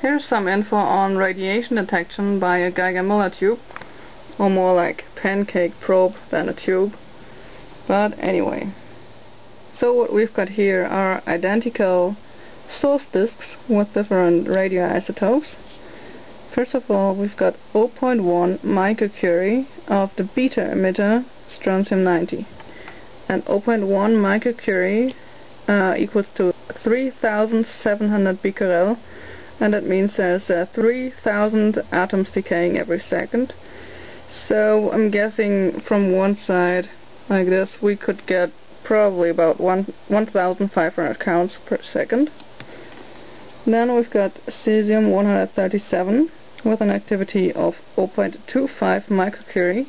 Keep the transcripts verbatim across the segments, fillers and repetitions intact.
Here's some info on radiation detection by a Geiger-Müller tube, or more like pancake probe than a tube, but anyway. So what we've got here are identical source disks with different radioisotopes. First of all, we've got zero point one microcurie of the beta emitter strontium ninety, and zero point one microcurie uh, equals to three thousand seven hundred becquerel, and that means there's uh, three thousand atoms decaying every second. So I'm guessing from one side like this we could get probably about one thousand five hundred counts per second. Then we've got cesium one thirty-seven with an activity of zero point two five microcurie,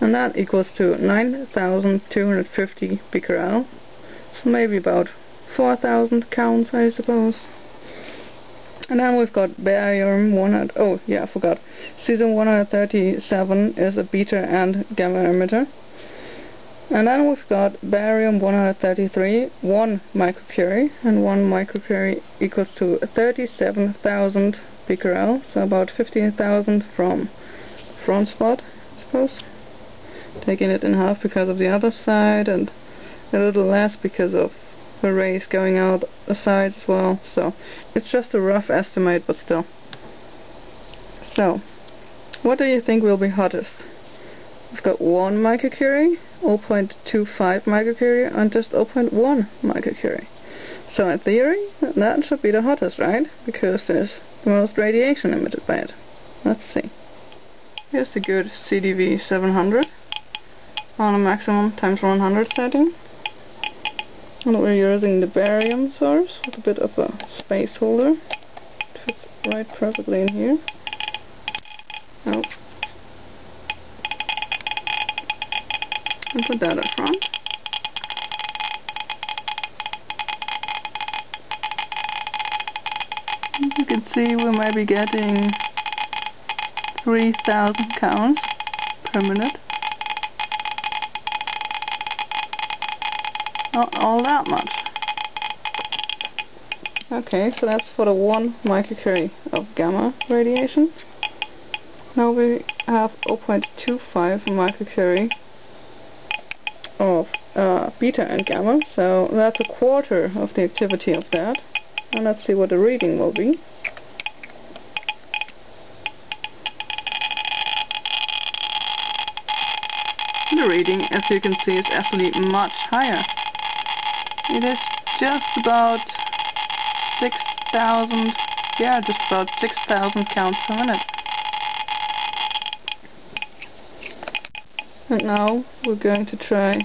and that equals to nine thousand two hundred fifty becquerel, so maybe about four thousand counts, I suppose. And then we've got barium one hundred, oh yeah, I forgot, cesium one thirty-seven is a beta and gamma emitter. And then we've got barium one thirty-three, one microcurie, and one microcurie equals to thirty-seven thousand becquerel, so about fifteen thousand from front spot, I suppose. Taking it in half because of the other side, and a little less because of the rays going out the sides as well, so it's just a rough estimate, but still. So, what do you think will be hottest? We've got one microcurie, zero point two five microcurie, and just zero point one microcurie. So in theory, that should be the hottest, right? Because there's the most radiation emitted by it. Let's see. Here's the good C D V seven hundred on a maximum times one hundred setting. And we're using the barium source with a bit of a space holder. It fits right perfectly in here. Oh. And put that up front. As you can see, we might be getting three thousand counts per minute. Not all that much. Okay, so that's for the one microcurie of gamma radiation. Now we have zero point two five microcurie of uh, beta and gamma, so that's a quarter of the activity of that. And let's see what the reading will be. The reading, as you can see, is actually much higher. It is just about six thousand, yeah, just about six thousand counts per minute. And now we're going to try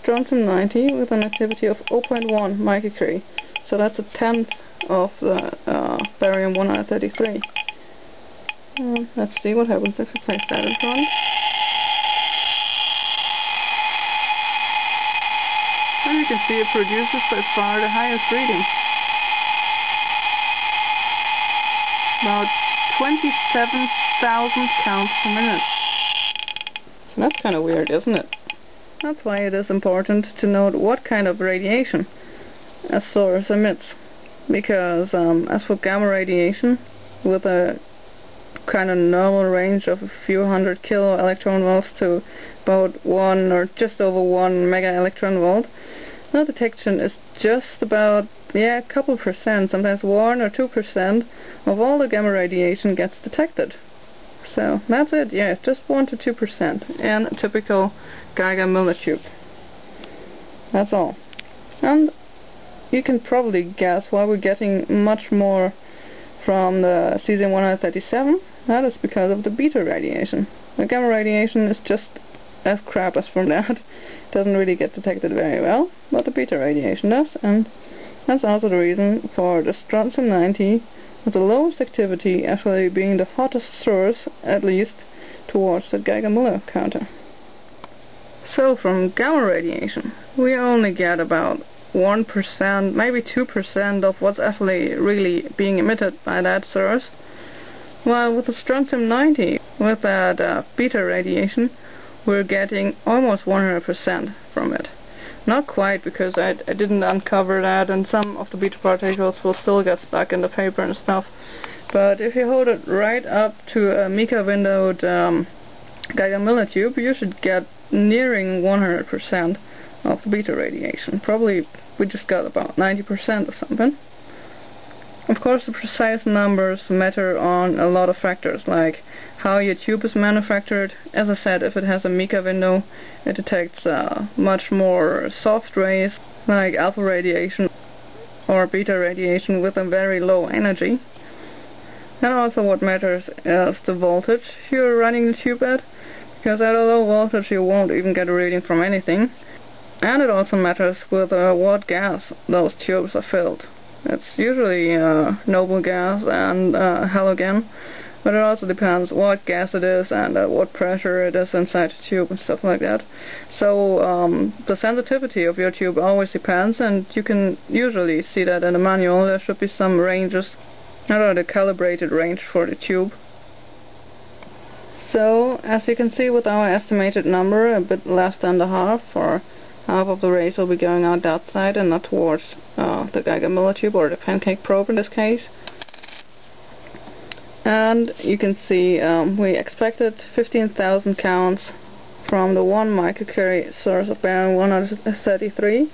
strontium ninety with an activity of zero point one microcurie. So that's a tenth of the uh, barium one thirty-three. Um, let's see what happens if we place that in front. And you can see it produces by far the highest reading. About twenty-seven thousand counts per minute. That's kind of weird, isn't it? That's why it is important to note what kind of radiation a source emits. Because um, as for gamma radiation, with a kind of normal range of a few hundred kilo electron volts to about one or just over one mega electron volt, the detection is just about, yeah, a couple percent, sometimes one or two percent of all the gamma radiation gets detected. So that's it, yeah, just one to two percent in a typical Geiger-Müller tube. That's all. And you can probably guess why we're getting much more from the cesium one thirty-seven. That is because of the beta radiation. The gamma radiation is just as crap as from that. It doesn't really get detected very well, but the beta radiation does, and that's also the reason for the strontium ninety, with the lowest activity actually being the hottest source, at least towards the Geiger-Müller counter. So from gamma radiation we only get about one percent, maybe two percent of what's actually really being emitted by that source, while with the strontium ninety, with that uh, beta radiation, we're getting almost one hundred percent from it. Not quite, because I, I didn't uncover that, and some of the beta particles will still get stuck in the paper and stuff. But if you hold it right up to a mica windowed um, Geiger-Müller tube, you should get nearing one hundred percent of the beta radiation. Probably we just got about ninety percent or something. Of course, the precise numbers matter on a lot of factors, like how your tube is manufactured. As I said, if it has a mica window, it detects uh, much more soft rays, like alpha radiation or beta radiation, with a very low energy. And also what matters is the voltage you're running the tube at, because at a low voltage you won't even get a reading from anything. And it also matters with uh, what gas those tubes are filled. It's usually uh, noble gas and uh, halogen, but it also depends what gas it is and uh, what pressure it is inside the tube and stuff like that. So um, the sensitivity of your tube always depends, and you can usually see that in the manual. There should be some ranges, or the calibrated range for the tube. So as you can see, with our estimated number, a bit less than the half, or half of the rays will be going out that side and not towards uh, the Geiger-Müller tube, or the pancake probe in this case. And you can see um, we expected fifteen thousand counts from the one microcurie source of barium one thirty-three.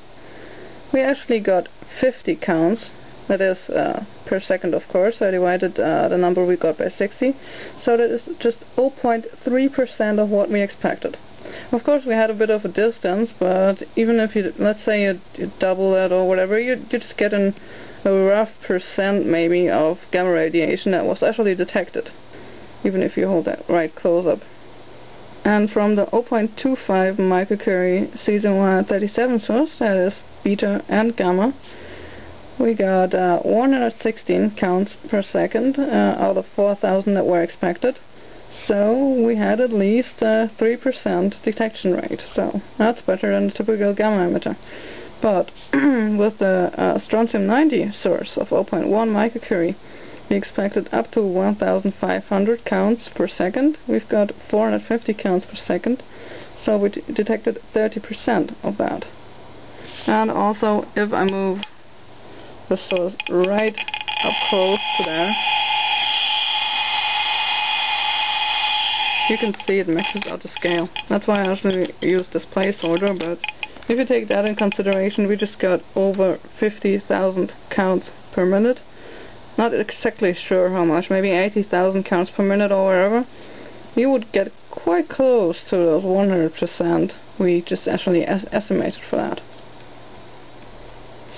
We actually got fifty counts, that is uh, per second, of course. I divided uh, the number we got by sixty, so that is just zero point three percent of what we expected. Of course, we had a bit of a distance, but even if you, let's say you, you double that or whatever, you, you just get an, a rough percent maybe of gamma radiation that was actually detected, even if you hold that right close up. And from the zero point two five microcurie cesium one thirty-seven source, that is beta and gamma, we got uh, one hundred sixteen counts per second uh, out of four thousand that were expected. So we had at least a three percent detection rate, so that's better than the typical gamma emitter. But with the uh, strontium ninety source of zero point one microcurie, we expected up to one thousand five hundred counts per second. We've got four hundred fifty counts per second, so we d detected thirty percent of that. And also, if I move the source right up close to there, you can see it maxes out the scale. That's why I actually use this placeholder, but if you take that in consideration, we just got over fifty thousand counts per minute. Not exactly sure how much, maybe eighty thousand counts per minute or wherever. You would get quite close to those one hundred percent we just actually es estimated for that.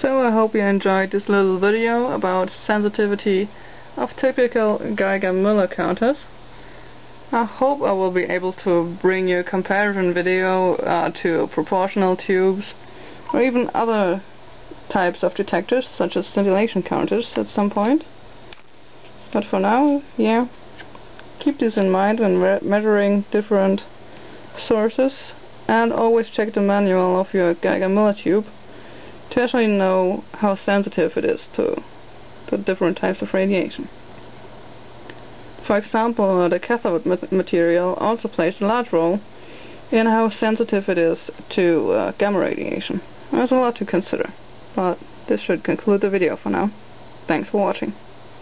So I hope you enjoyed this little video about sensitivity of typical Geiger-Müller counters. I hope I will be able to bring you a comparison video uh, to proportional tubes, or even other types of detectors such as scintillation counters at some point. But for now, yeah, keep this in mind when re measuring different sources, and always check the manual of your Geiger-Müller tube to actually know how sensitive it is to, to different types of radiation. For example, the cathode material also plays a large role in how sensitive it is to uh, gamma radiation. There's a lot to consider, but this should conclude the video for now. Thanks for watching.